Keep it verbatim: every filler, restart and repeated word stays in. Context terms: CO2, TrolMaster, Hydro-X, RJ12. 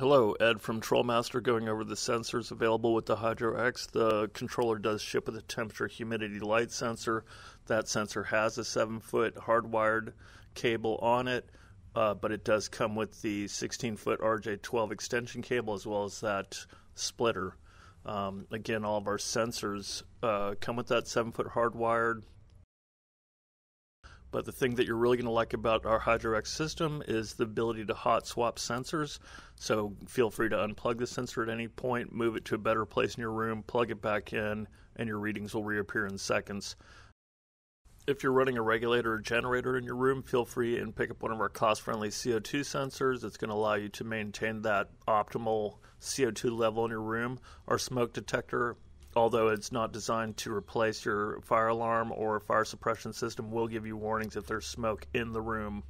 Hello, Ed from TrolMaster, going over the sensors available with the Hydro-X. The controller does ship with a temperature, humidity, light sensor. That sensor has a seven foot hardwired cable on it, uh, but it does come with the sixteen foot R J twelve extension cable as well as that splitter. Um, again, all of our sensors uh, come with that seven foot hardwired. But the thing that you're really going to like about our Hydro-X system is the ability to hot swap sensors. So feel free to unplug the sensor at any point, move it to a better place in your room, plug it back in, and your readings will reappear in seconds. If you're running a regulator or generator in your room, feel free and pick up one of our cost-friendly C O two sensors. It's going to allow you to maintain that optimal C O two level in your room. Our smoke detector, although it's not designed to replace your fire alarm or fire suppression system, will give you warnings if there's smoke in the room.